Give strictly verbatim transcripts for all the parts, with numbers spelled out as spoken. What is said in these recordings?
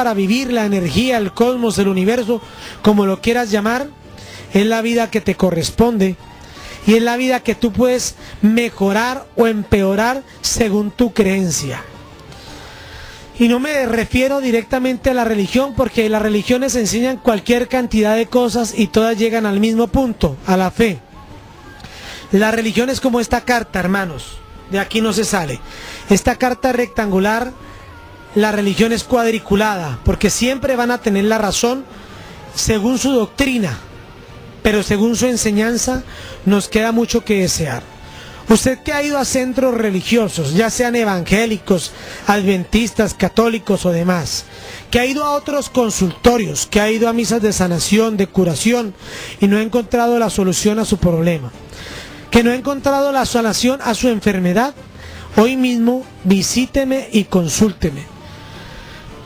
para vivir la energía, el cosmos, el universo, como lo quieras llamar, es la vida que te corresponde y es la vida que tú puedes mejorar o empeorar según tu creencia. Y no me refiero directamente a la religión, porque las religiones enseñan cualquier cantidad de cosas y todas llegan al mismo punto, a la fe. La religión es como esta carta, hermanos, de aquí no se sale. Esta carta rectangular, la religión es cuadriculada, porque siempre van a tener la razón según su doctrina, pero según su enseñanza nos queda mucho que desear. Usted que ha ido a centros religiosos, ya sean evangélicos, adventistas, católicos o demás, que ha ido a otros consultorios, que ha ido a misas de sanación, de curación, y no ha encontrado la solución a su problema, que no ha encontrado la sanación a su enfermedad, hoy mismo visíteme y consúlteme.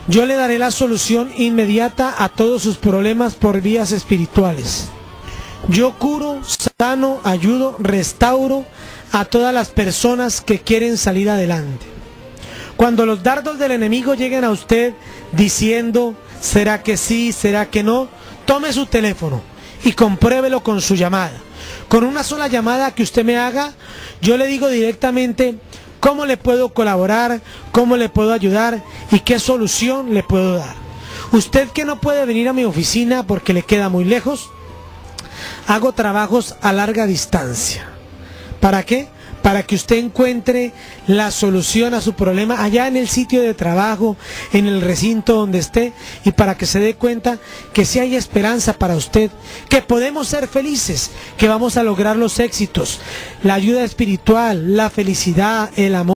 Yo le daré la solución inmediata a todos sus problemas por vías espirituales. Yo curo, sano, ayudo, restauro a todas las personas que quieren salir adelante. Cuando los dardos del enemigo lleguen a usted diciendo, ¿será que sí, será que no? Tome su teléfono y compruébelo con su llamada. Con una sola llamada que usted me haga, yo le digo directamente cómo le puedo colaborar, cómo le puedo ayudar y qué solución le puedo dar. Usted que no puede venir a mi oficina porque le queda muy lejos, hago trabajos a larga distancia. ¿Para qué? Para que usted encuentre la solución a su problema allá en el sitio de trabajo, en el recinto donde esté, y para que se dé cuenta que sí hay esperanza para usted, que podemos ser felices, que vamos a lograr los éxitos, la ayuda espiritual, la felicidad, el amor.